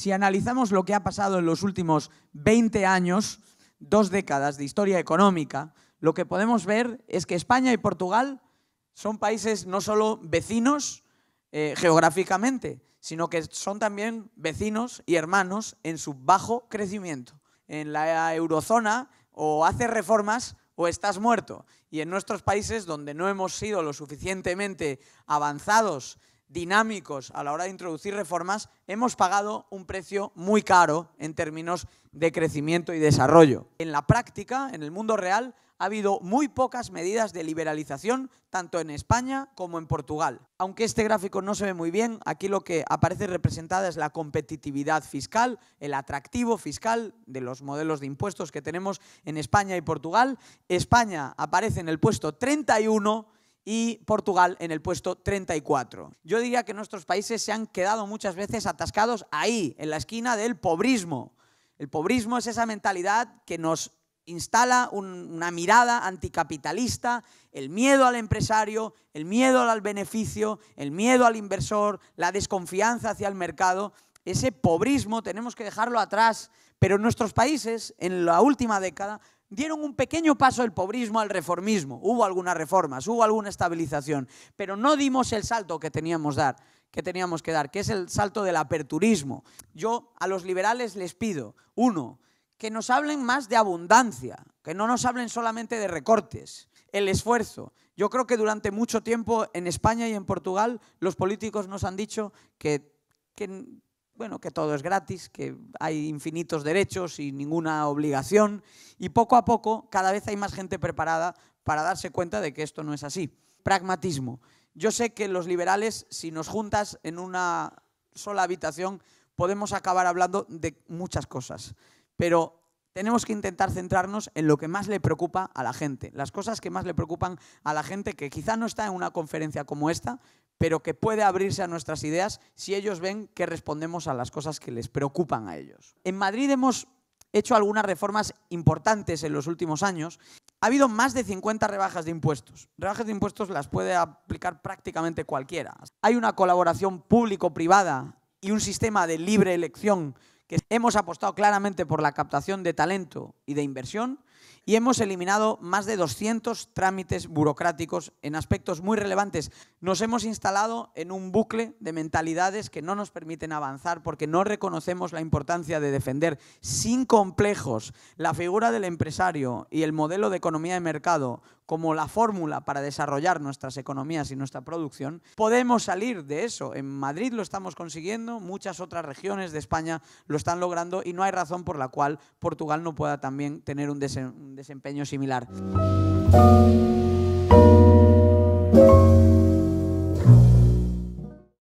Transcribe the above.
Si analizamos lo que ha pasado en los últimos 20 años, 2 décadas de historia económica, lo que podemos ver es que España y Portugal son países no solo vecinos geográficamente, sino que son también vecinos y hermanos en su bajo crecimiento. En la eurozona o haces reformas o estás muerto. Y en nuestros países, donde no hemos sido lo suficientemente avanzados, dinámicos a la hora de introducir reformas, hemos pagado un precio muy caro en términos de crecimiento y desarrollo. En la práctica, en el mundo real, ha habido muy pocas medidas de liberalización, tanto en España como en Portugal. Aunque este gráfico no se ve muy bien, aquí lo que aparece representada es la competitividad fiscal, el atractivo fiscal de los modelos de impuestos que tenemos en España y Portugal. España aparece en el puesto 31 y Portugal en el puesto 34. Yo diría que nuestros países se han quedado muchas veces atascados ahí, en la esquina del pobrismo. El pobrismo es esa mentalidad que nos instala una mirada anticapitalista, el miedo al empresario, el miedo al beneficio, el miedo al inversor, la desconfianza hacia el mercado. Ese pobrismo tenemos que dejarlo atrás, pero nuestros países en la última década dieron un pequeño paso del pobrismo al reformismo. Hubo algunas reformas, hubo alguna estabilización, pero no dimos el salto que teníamos que dar, que es el salto del aperturismo. Yo a los liberales les pido, uno, que nos hablen más de abundancia, que no nos hablen solamente de recortes, el esfuerzo. Yo creo que durante mucho tiempo en España y en Portugal los políticos nos han dicho que todo es gratis, que hay infinitos derechos y ninguna obligación, y poco a poco cada vez hay más gente preparada para darse cuenta de que esto no es así. Pragmatismo. Yo sé que los liberales, si nos juntas en una sola habitación, podemos acabar hablando de muchas cosas, pero tenemos que intentar centrarnos en lo que más le preocupa a la gente, las cosas que más le preocupan a la gente, que quizá no está en una conferencia como esta, pero que puede abrirse a nuestras ideas si ellos ven que respondemos a las cosas que les preocupan a ellos. En Madrid hemos hecho algunas reformas importantes en los últimos años. Ha habido más de 50 rebajas de impuestos. Rebajas de impuestos las puede aplicar prácticamente cualquiera. Hay una colaboración público-privada y un sistema de libre elección que hemos apostado claramente por la captación de talento y de inversión, y hemos eliminado más de 200 trámites burocráticos en aspectos muy relevantes. Nos hemos instalado en un bucle de mentalidades que no nos permiten avanzar porque no reconocemos la importancia de defender sin complejos la figura del empresario y el modelo de economía de mercado como la fórmula para desarrollar nuestras economías y nuestra producción. Podemos salir de eso. En Madrid lo estamos consiguiendo, muchas otras regiones de España lo están logrando y no hay razón por la cual Portugal no pueda también tener un desempeño similar.